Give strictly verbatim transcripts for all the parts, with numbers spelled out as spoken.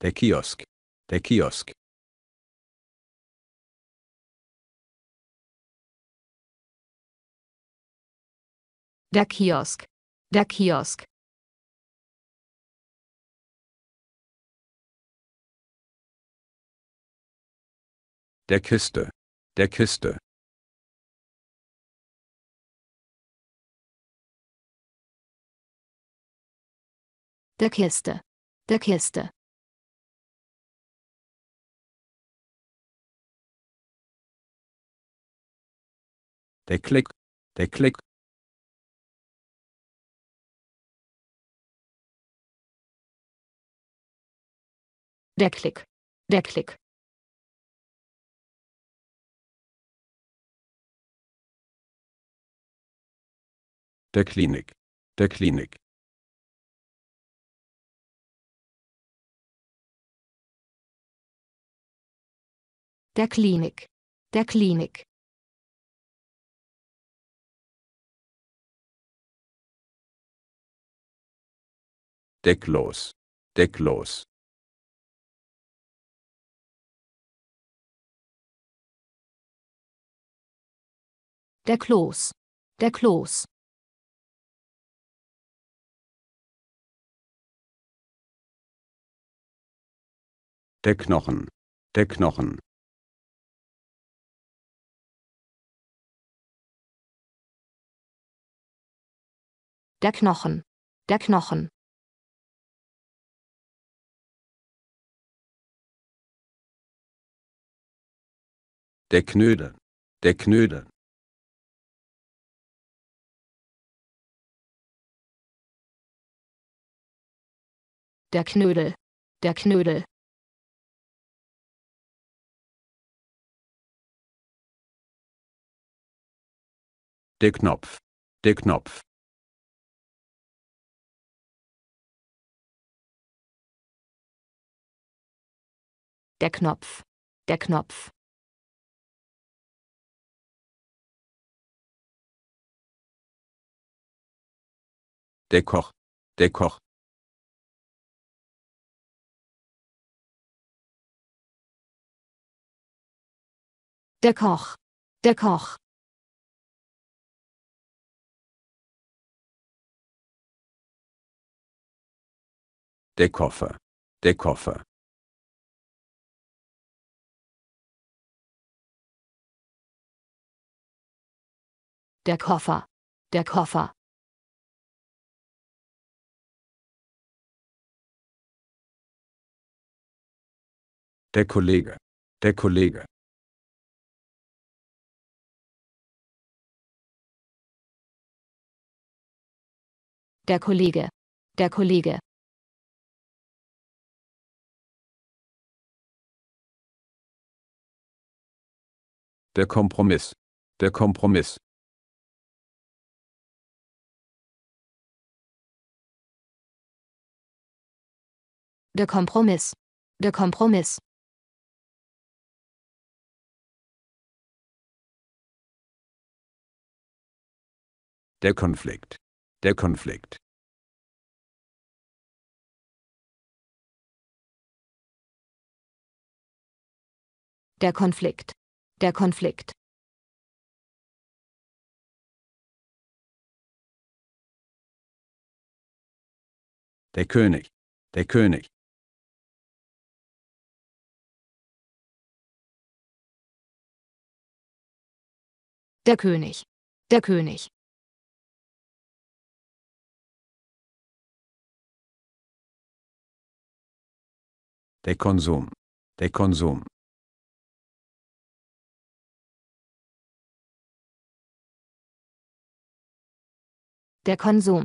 Der Kiosk. Der Kiosk. Der Kiosk. Der Kiosk. Der Kiste. Der Kiste. Der Kiste. Der Kiste. Der Klick. Der Klick. Der Klick. Der Klick. Der Klinik. Der Klinik. Der Klinik. Der Klinik. Decklos. Decklos. Der Kloß. Der Kloß. Der Knochen. Der Knochen. Der Knochen. Der Knochen. Der Knödel. Der Knödel. Der Knödel. Der Knödel. Der Knopf. Der Knopf. Der Knopf. Der Knopf. Der Koch. Der Koch. Der Koch. Der Koch. Der Koffer. Der Koffer. Der Koffer. Der Koffer. Der Kollege. Der Kollege. Der Kollege. Der Kollege. Der Kompromiss. Der Kompromiss. Der Kompromiss. Der Kompromiss. Der Konflikt. Der Konflikt. Der Konflikt. Der Konflikt. Der König. Der König. Der König. Der König. Der Konsum. Der Konsum. Der Konsum.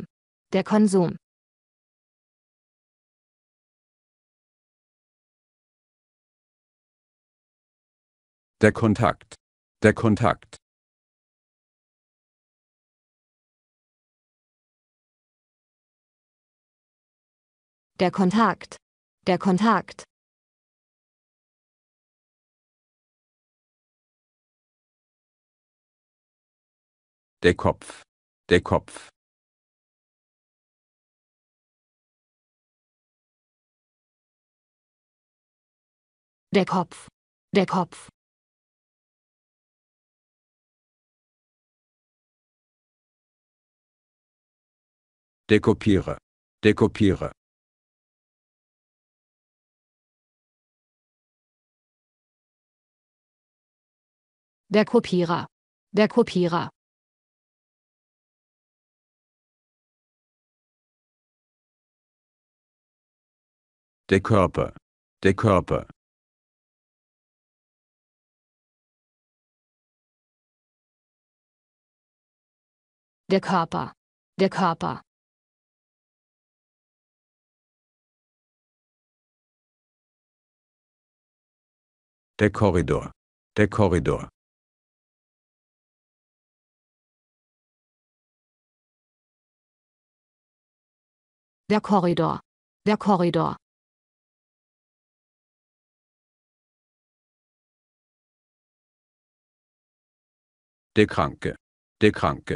Der Konsum. Der Kontakt. Der Kontakt. Der Kontakt. Der Kontakt. Der Kopf. Der Kopf. Der Kopf. Der Kopf. Dekopiere. Dekopiere. Der Kopierer. Der Kopierer. Der Körper. Der Körper. Der Körper. Der Körper. Der Korridor. Der Korridor. Der Korridor. Der Korridor. Der Kranke. Der Kranke.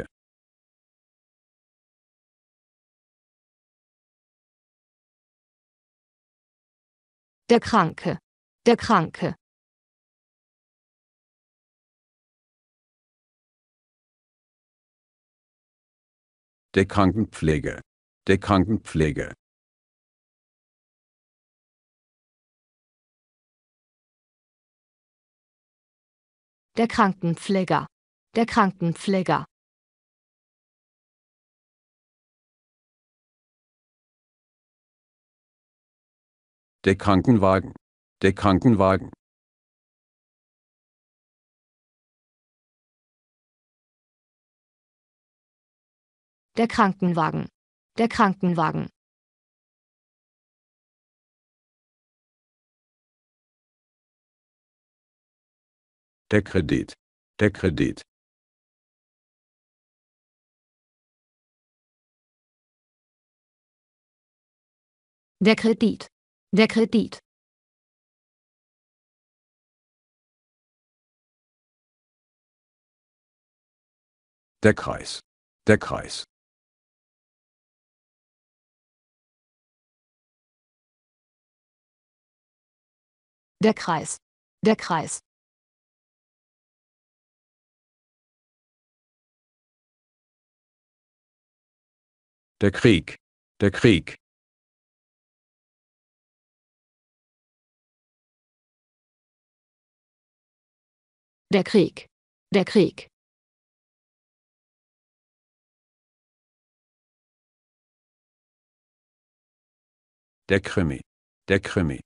Der Kranke. Der Kranke. Der Krankenpflege. Der Krankenpflege. Der Krankenpfleger. Der Krankenpfleger. Der Krankenwagen. Der Krankenwagen. Der Krankenwagen. Der Krankenwagen. Der Kredit. Der Kredit. Der Kredit. Der Kredit. Der Kreis. Der Kreis. Der Kreis. Der Kreis. Der Krieg. Der Krieg. Der Krieg. Der Krieg. Der Krimi. Der Krimi.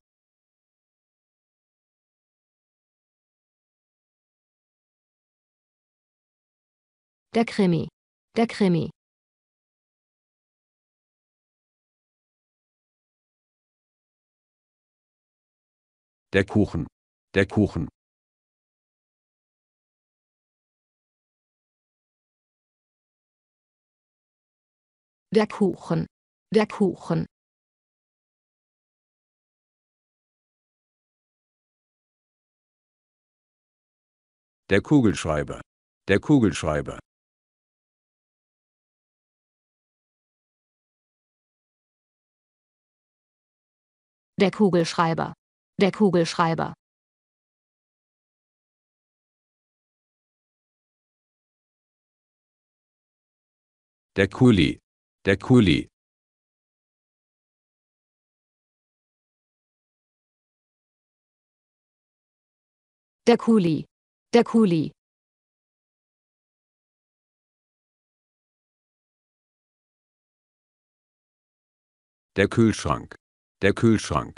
Der Krimi. Der Krimi. Der Kuchen. Der Kuchen. Der Kuchen. Der Kuchen. Der Kugelschreiber. Der Kugelschreiber. Der Kugelschreiber. Der Kugelschreiber. Der Kuli. Der Kuli. Der Kuli. Der Kuli. Der Kühlschrank. Der Kühlschrank.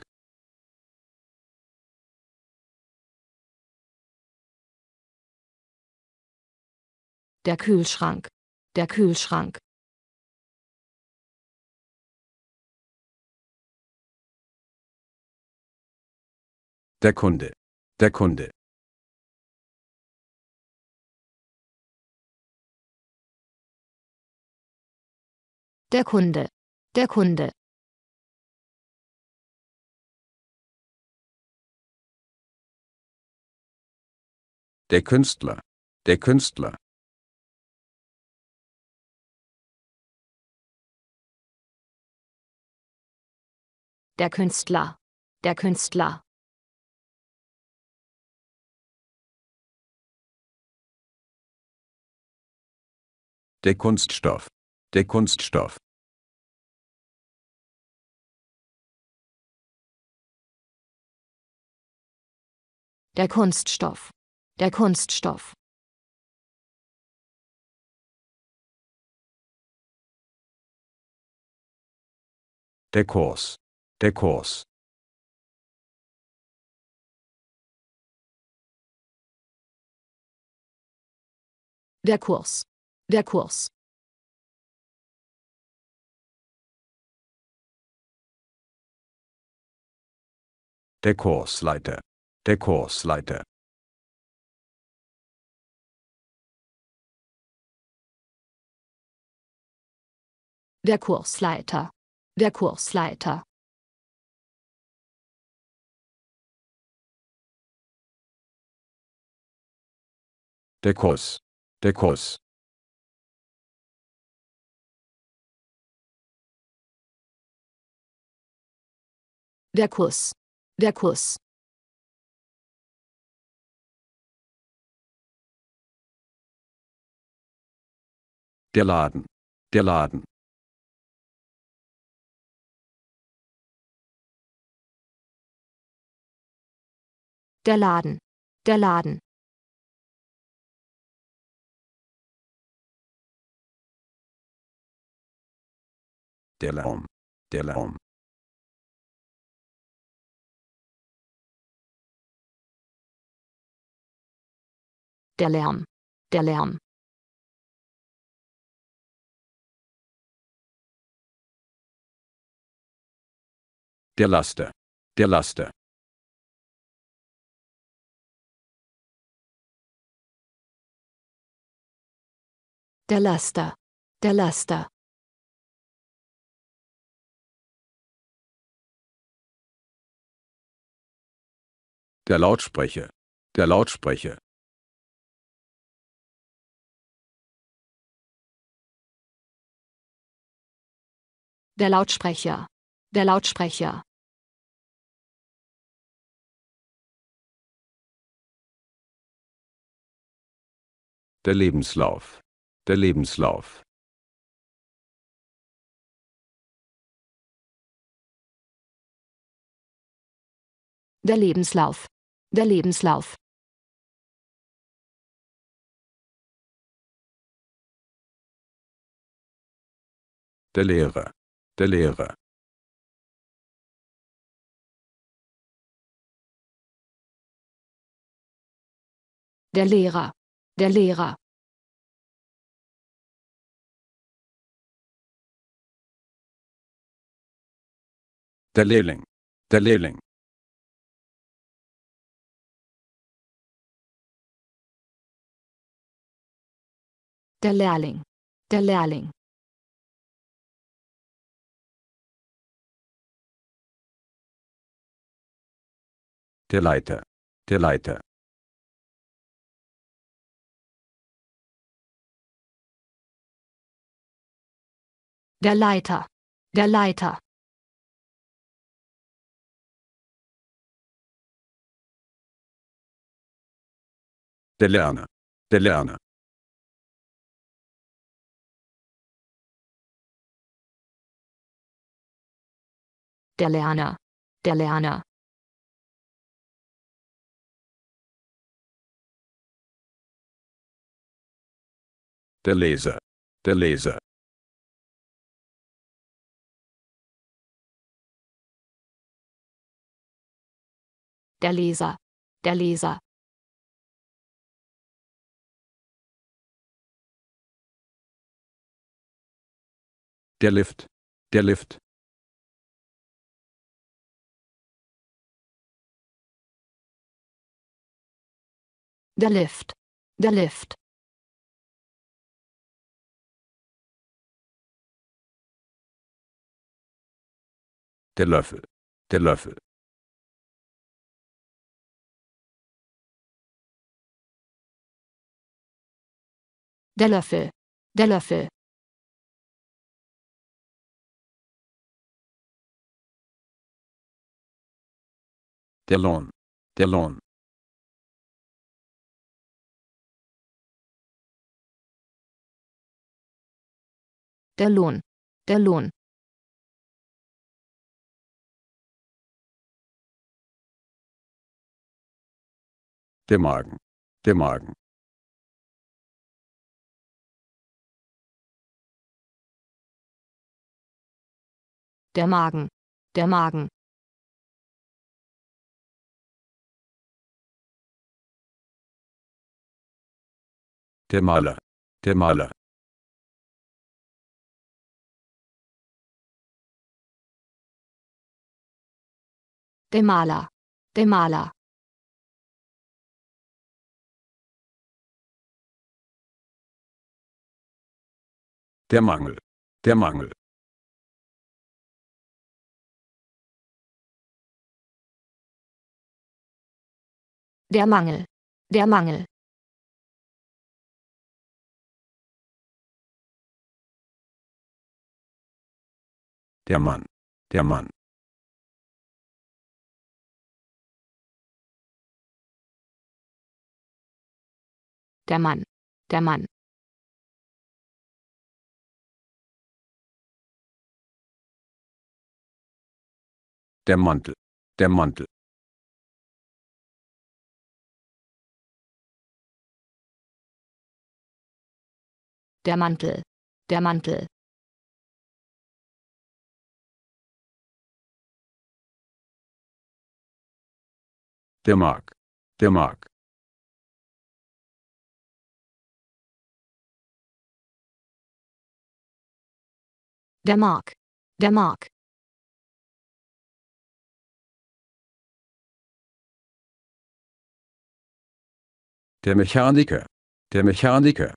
Der Kühlschrank. Der Kühlschrank. Der Kunde. Der Kunde. Der Kunde. Der Kunde. Der Künstler. Der Künstler. Der Künstler. Der Künstler. Der Kunststoff. Der Kunststoff. Der Kunststoff. Der Kunststoff. Der Kurs. Der Kurs. Der Kurs. Der Kurs. Der Kursleiter. Der Kursleiter. Der Kursleiter. Der Kursleiter. Der Kurs. Der Kurs. Der Kurs. Der Kurs. Der Laden. Der Laden. Der Laden. Der Laden. Der Laum. Der Laum. Der Lärm. Der Lärm. Der Laster. Der Laster. Der Laster. Der Laster. Der Lautsprecher. Der Lautsprecher. Der Lautsprecher. Der Lautsprecher. Der Lebenslauf. Der Lebenslauf. Der Lebenslauf. Der Lebenslauf. Der Lehrer. Der Lehrer. Der Lehrer. Der Lehrer. Der Lehrling. Der Lehrling. Der Lehrling. Der Lehrling. Der Leiter. Der Leiter. Der Leiter. Der Leiter. Der Lerner. Der Lerner. Der Lerner. Der Lerner. Der Leser. Der Leser. Der Leser. Der Leser. Der Lift. Der Lift. Der Lift. Der Lift. Der Löffel. Der Löffel. Der Löffel. Der Löffel. Der Lohn. Der Lohn. Der Lohn. Der Lohn. Der Magen. Der Magen. Der Magen. Der Magen. Der Maler. Der Maler. Der Maler. Der Maler. Der Mangel. Der Mangel. Der Mangel. Der Mangel. Der Mann. Der Mann. Der Mann. Der Mann. Der Mantel. Der Mantel. Der Mantel. Der Mantel. Der Mark. Der Mark. Der Mark. Der Mark. Der Mechaniker. Der Mechaniker.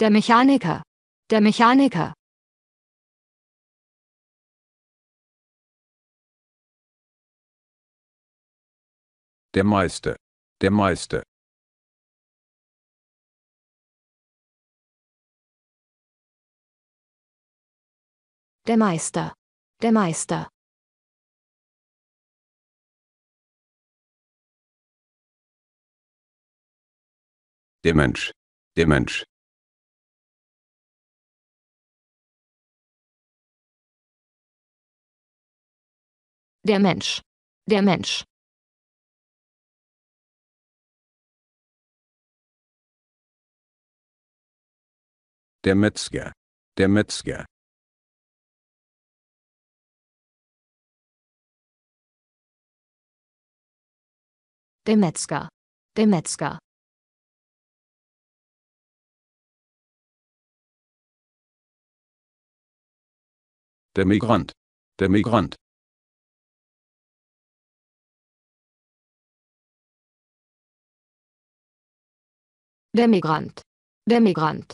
Der Mechaniker. Der Mechaniker. Der Meister. Der Meister. Der Meister. Der Meister. Der Mensch. Der Mensch. Der Mensch. Der Mensch. Der Metzger. Der Metzger. Der Metzger. Der Metzger. Der Migrant. Der Migrant. Der Migrant. Der Migrant.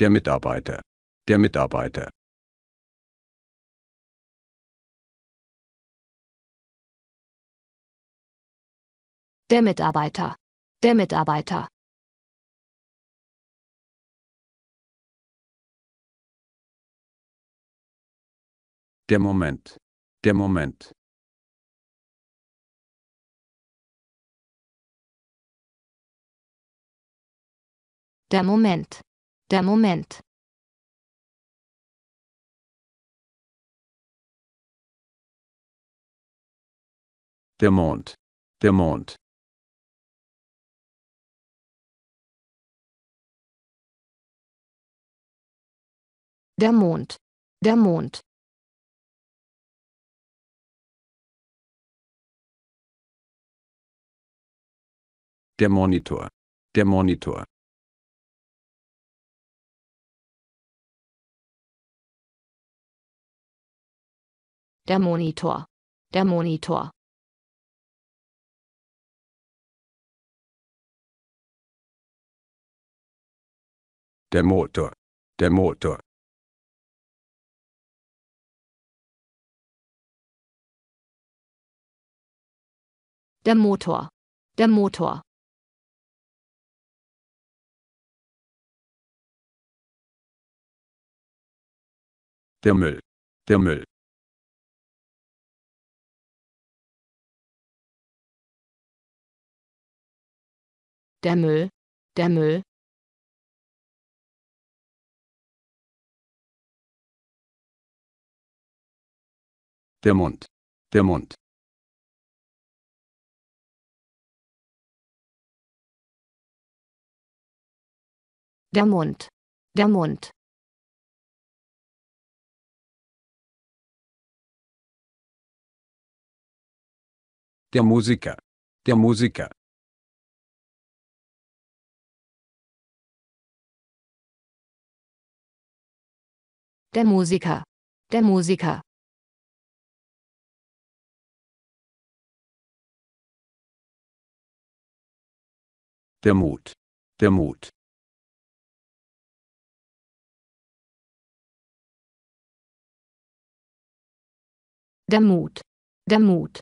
Der Mitarbeiter. Der Mitarbeiter. Der Mitarbeiter. Der Mitarbeiter. Der Moment. Der Moment. Der Moment. Der Moment. Der Mond. Der Mond. Der Mond. Der Mond. Der Monitor. Der Monitor. Der Monitor. Der Monitor. Der Motor. Der Motor. Der Motor. Der Motor. Der Müll. der Müll. Der Müll, der Müll. Der Mund, der Mund. Der Mund, der Mund. Der Musiker, der Musiker. Der Musiker, der Musiker. Der Mut, der Mut. Der Mut, der Mut.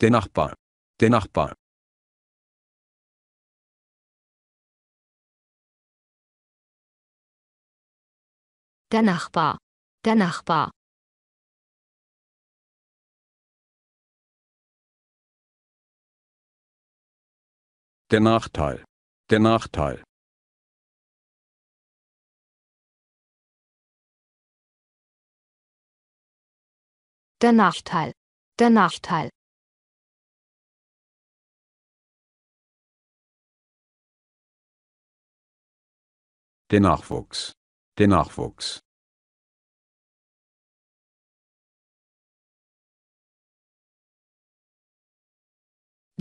Der Nachbar, der Nachbar. Der Nachbar, der Nachbar. Der Nachteil, der Nachteil. Der Nachteil, der Nachteil. Der Nachwuchs, der Nachwuchs.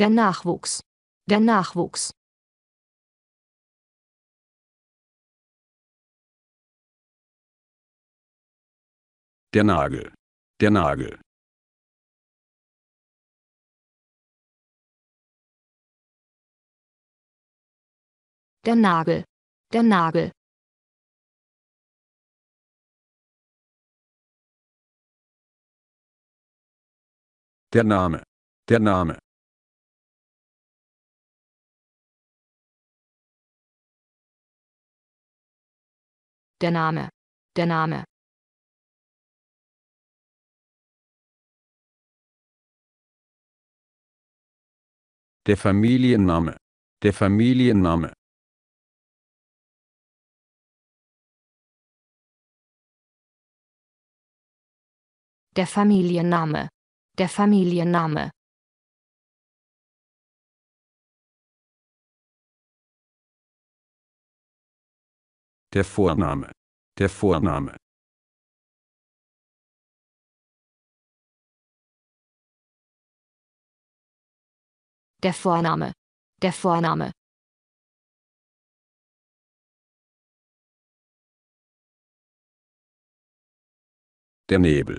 Der Nachwuchs, der Nachwuchs. Der Nagel, der Nagel. Der Nagel, der Nagel. Der Name, der Name. Der Name, der Name. Der Familienname, der Familienname. Der Familienname, der Familienname. Der Vorname, der Vorname. Der Vorname, der Vorname. Der Nebel,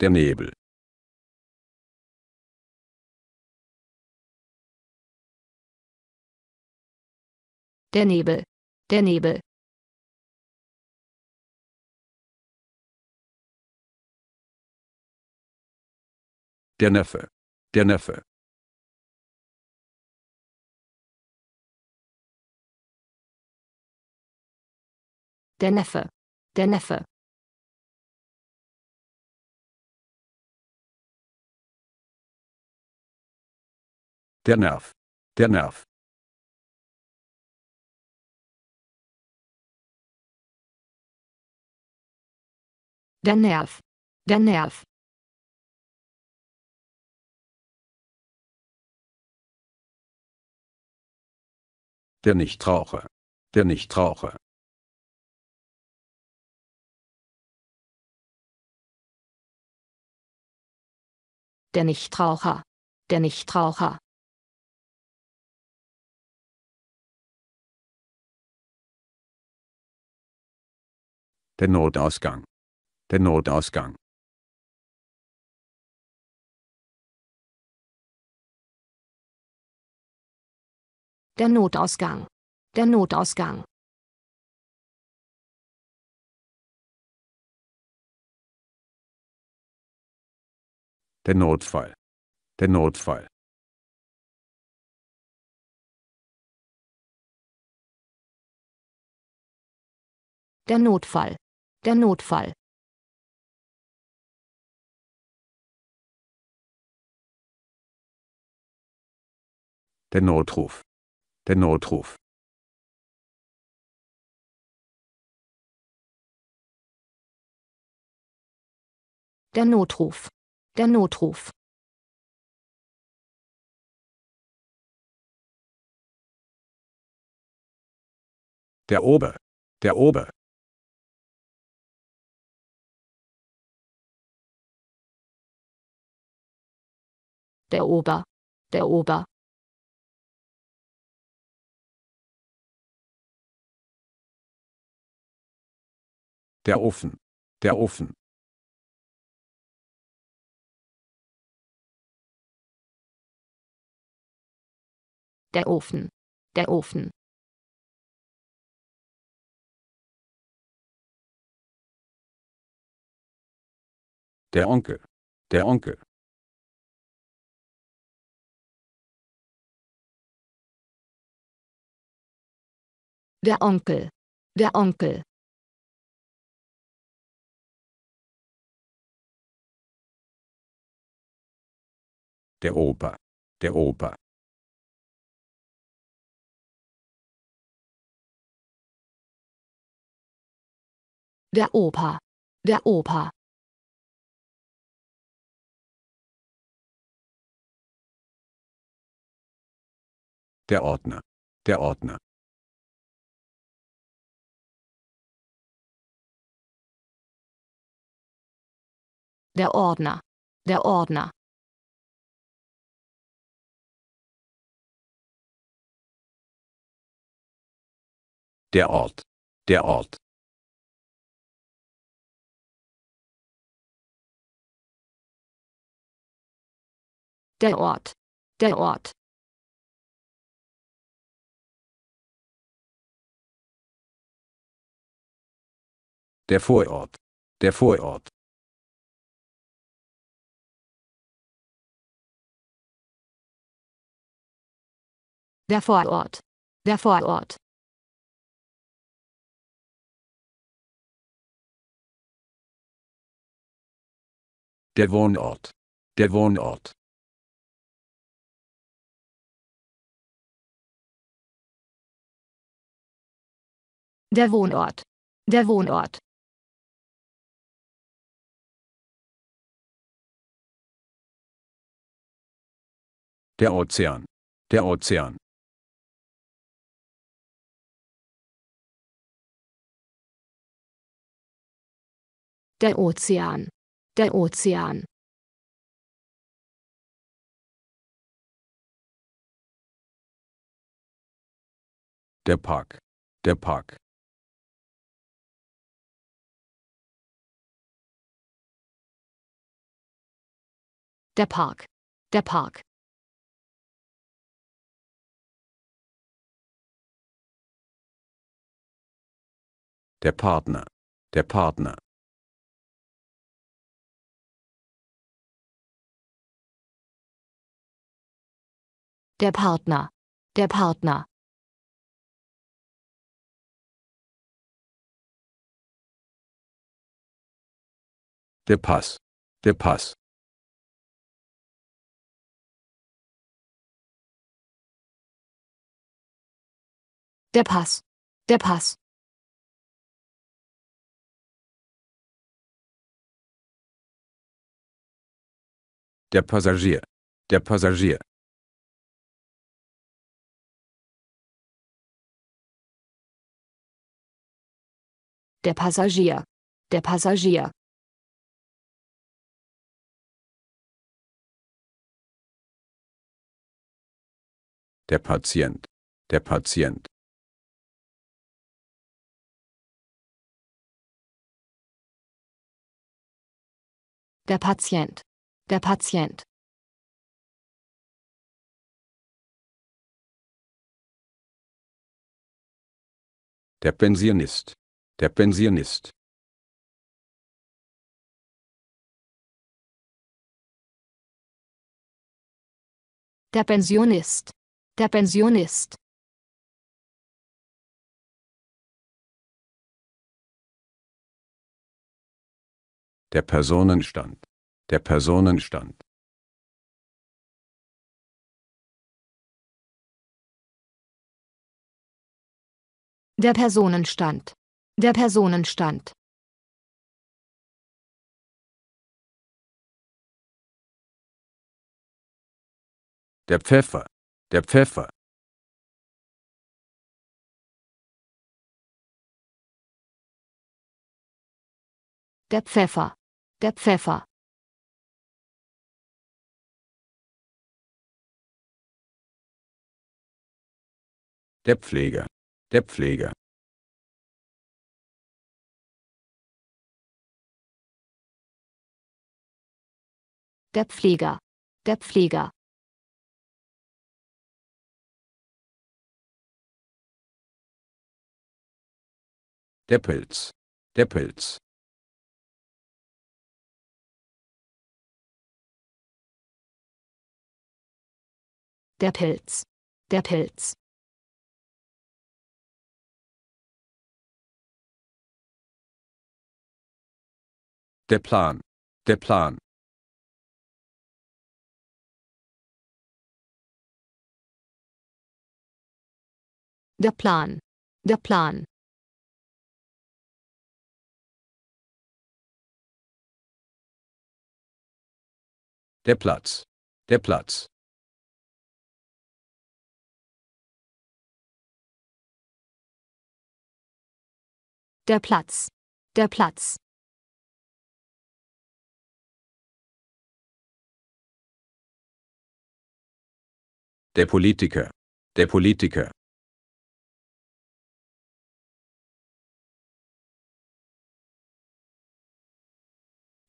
der Nebel. Der Nebel, der Nebel. Der Neffe, der Neffe. Der Neffe, der Neffe. Der Nerv, der Nerv. Der Nerv, der Nerv. Der Nichtraucher, der Nichtraucher. Der Nichtraucher, der Nichtraucher. Der Notausgang, der Notausgang. Der Notausgang, der Notausgang. Der Notfall, der Notfall. Der Notfall. Der Notfall. Der Notruf. Der Notruf. Der Notruf. Der Notruf. Der Ober. Der Ober. Der Ober. Der Ober. Der Ofen. Der Ofen. Der Ofen. Der Ofen. Der Onkel. Der Onkel. Der Onkel. Der Onkel. Der Opa. Der Opa. Der Opa. Der Opa. Der Ordner. Der Ordner. Der Ordner. Der Ordner. Der Ort. Der Ort. Der Ort. Der Ort. Der Vorort. Der Vorort. Der Vorort. Der Vorort. Der Wohnort. Der Wohnort. Der Wohnort. Der Wohnort. Der Ozean. Der Ozean. Der Ozean. Der Ozean. Der Park. Der Park. Der Park. Der Park. Der Partner. Der Partner. Der Partner. Der Partner. Der Pass. Der Pass. Der Pass. Der Pass. Der Passagier. Der Passagier. Der Passagier. Der Passagier. Der Patient. Der Patient. Der Patient. Der Patient. Der Pensionist. Der Pensionist. Der Pensionist. Der Pensionist. Der Personenstand. Der Personenstand. Der Personenstand. Der Personenstand. Der Pfeffer. Der Pfeffer. Der Pfeffer. Der Pfeffer. Der Pfleger. Der Pfleger. Der Pfleger. Der Pfleger. Der Pilz. Der Pilz. Der Pilz. Der Pilz. Der Plan. Der Plan. Der Plan. Der Plan. Der Platz. Der Platz. Der Platz. Der Platz. Der Politiker. Der Politiker.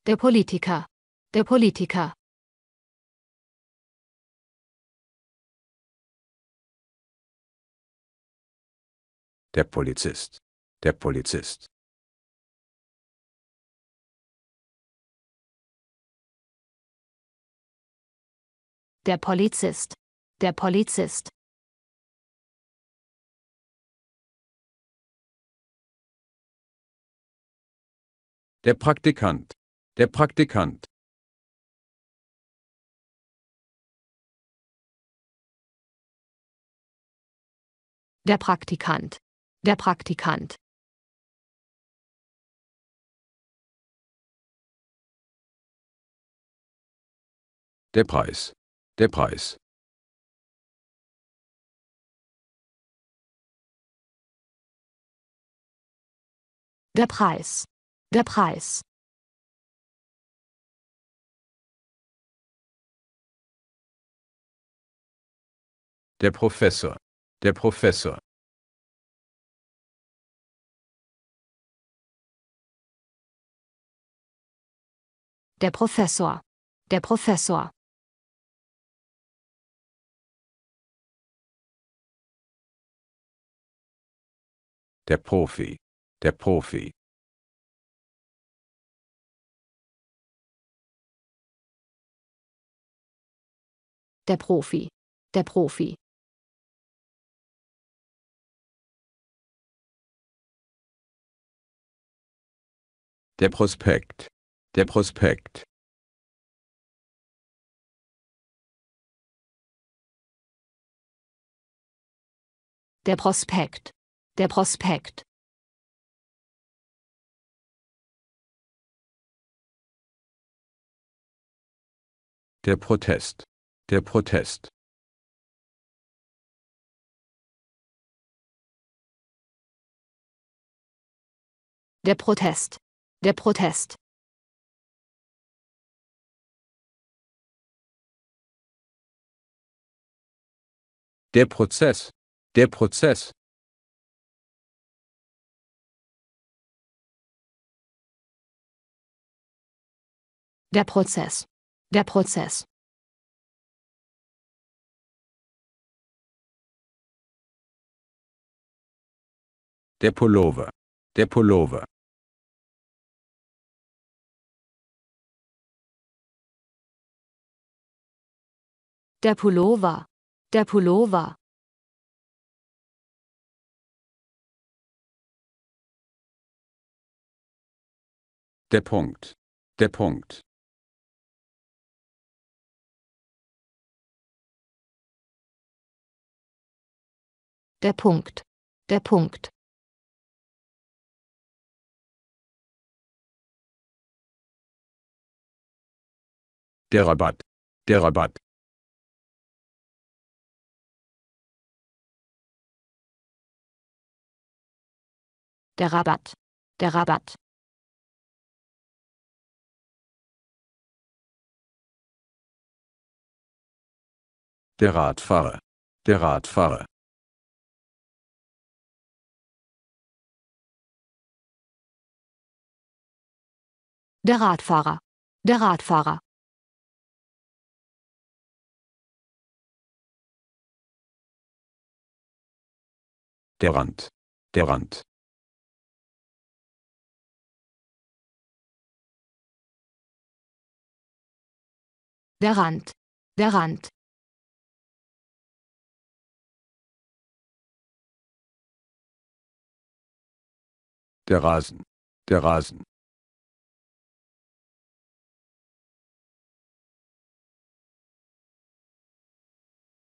Der Politiker. Der Politiker. Der Polizist. Der Polizist. Der Polizist. Der Polizist. Der Praktikant. Der Praktikant. Der Praktikant. Der Praktikant. Der Preis. Der Preis. Der Preis. Der Preis. Der Professor. Der Professor. Der Professor. Der Professor. Der Profi. Der Profi. Der Profi. Der Profi. Der Prospekt. Der Prospekt. Der Prospekt. Der Prospekt. Der Protest. Der Protest. Der Protest. Der Protest. Der Prozess. Der Prozess. Der Prozess. Der Prozess. Der Pullover. Der Pullover. Der Pullover. Der Pullover. Der Punkt. Der Punkt. Der Punkt. Der Punkt. Der Rabatt. Der Rabatt. Der Rabatt. Der Rabatt. Der Radfahrer. Der Radfahrer. Der Radfahrer. Der Radfahrer. Der Rand. Der Rand. Der Rand. Der Rand. Der Rasen. Der Rasen.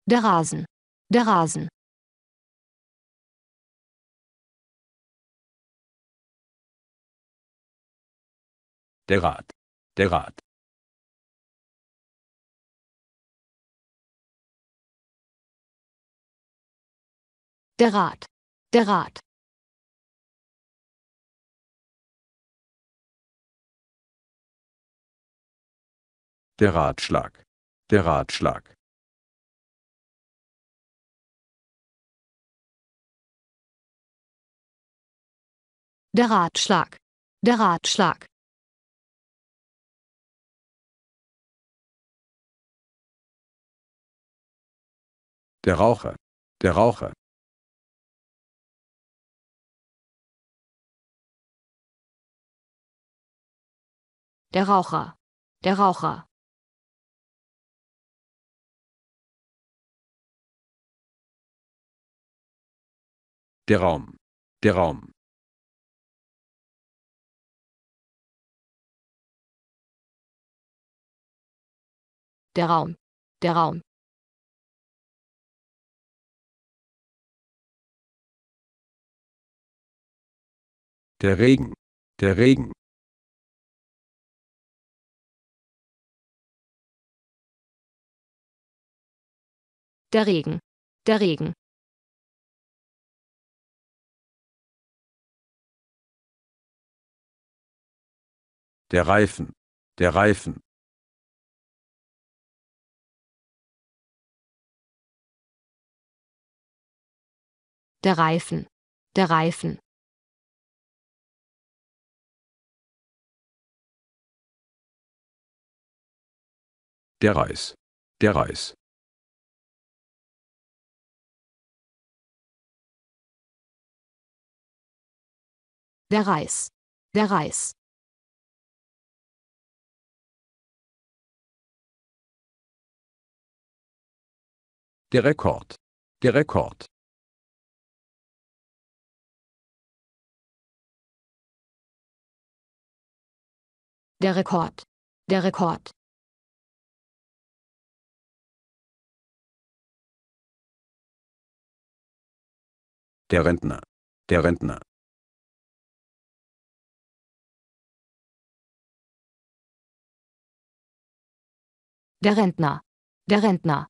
Der Rasen. Der Rasen. Der Rad. Der Rad. Der Rad. Der Rad. Der Ratschlag. Der Ratschlag. Der Ratschlag. Der Ratschlag. Der Raucher. Der Raucher. Der Raucher. Der Raucher. Der Raum. Der Raum. Der Raum. Der Raum. Der Regen. Der Regen. Der Regen. Der Regen. Der Reifen. Der Reifen. Der Reifen. Der Reifen. Der Reis. Der Reis. Der Reis. Der Reis. Der Rekord. Der Rekord. Der Rekord. Der Rekord. Der Rentner. Der Rentner. Der Rentner. Der Rentner.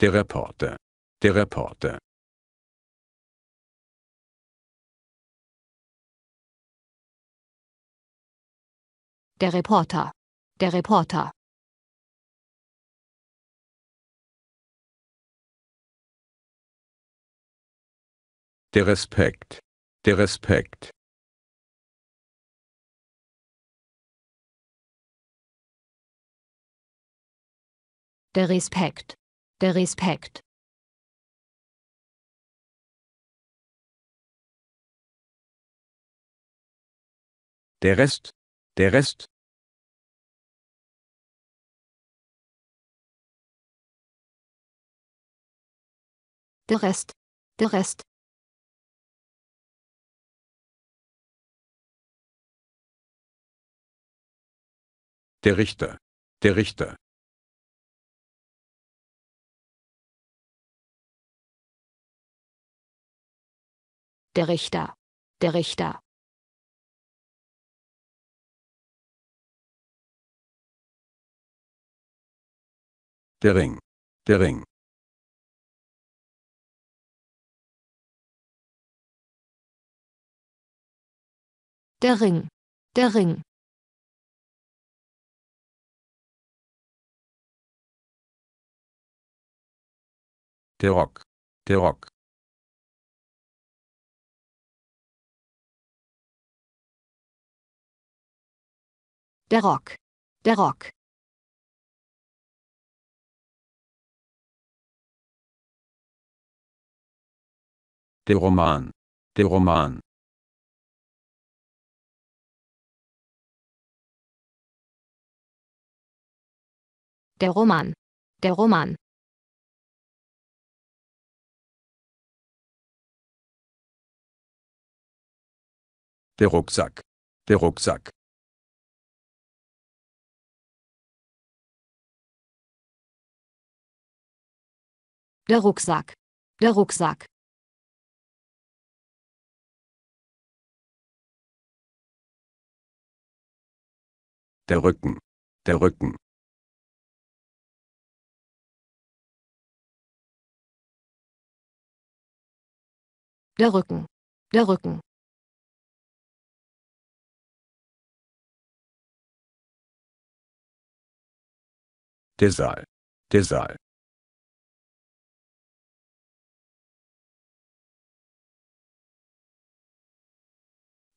Der Reporter. Der Reporter. Der Reporter. Der Reporter. Der Respekt. Der Respekt. Der Respekt. Der Respekt. Der Rest. Der Rest. Der Rest. Der Rest. Der Richter. Der Richter. Der Richter. Der Richter. Der Ring. Der Ring. Der Ring. Der Ring. Der Rock. Der Rock. Der Rock. Der Rock. Der Roman. Der Roman. Der Roman. Der Roman. Der Rucksack. Der Rucksack. Der Rucksack. Der Rucksack. Der Rücken. Der Rücken. Der Rücken. Der Rücken. Der Saal. Der Saal.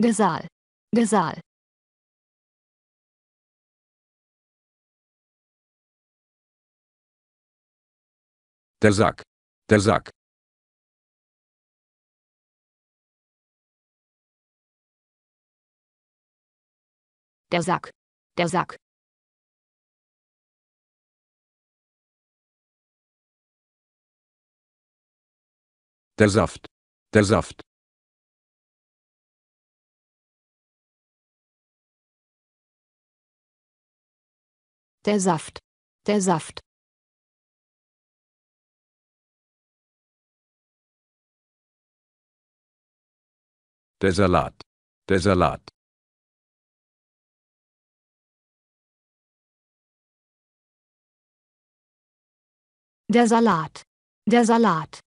Der Saal. Der Saal. Der Sack. Der Sack. Der Sack. Der Sack. Der Saft. Der Saft. Der Saft. Der Saft. Der Salat. Der Salat. Der Salat. Der Salat.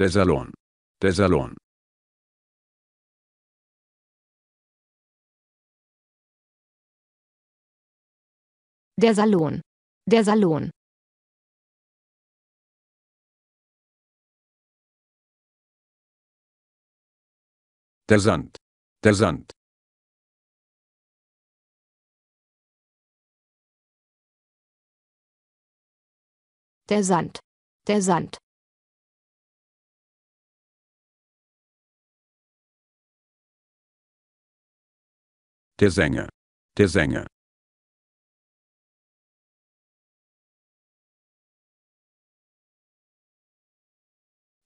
Der Salon. Der Salon. Der Salon. Der Salon. Der Sand. Der Sand. Der Sand. Der Sand. Der Sänger. Der Sänger.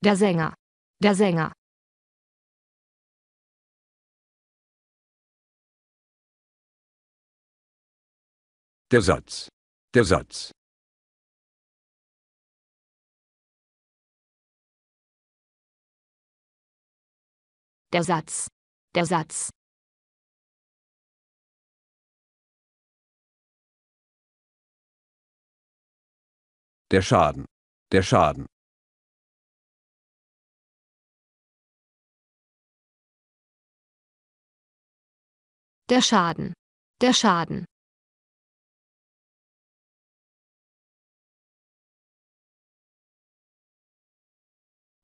Der Sänger. Der Sänger. Der Satz. Der Satz. Der Satz. Der Satz. Der Schaden. Der Schaden. Der Schaden. Der Schaden.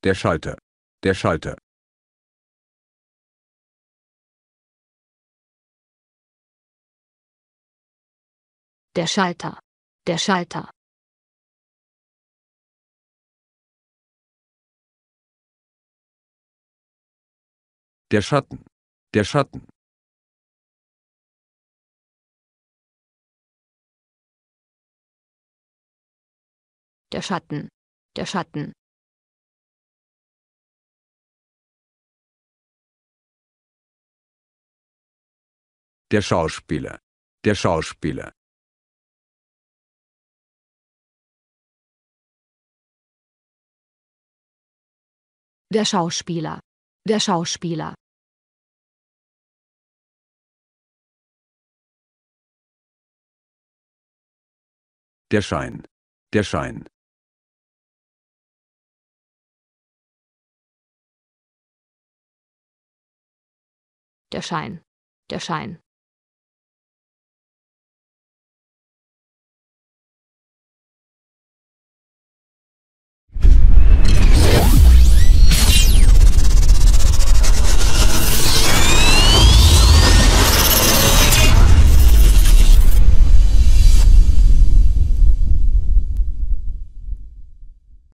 Der Schalter. Der Schalter. Der Schalter. Der Schalter. Der Schatten. Der Schatten. Der Schatten. Der Schatten. Der Schauspieler. Der Schauspieler. Der Schauspieler. Der Schauspieler. Der Schein. Der Schein. Der Schein. Der Schein.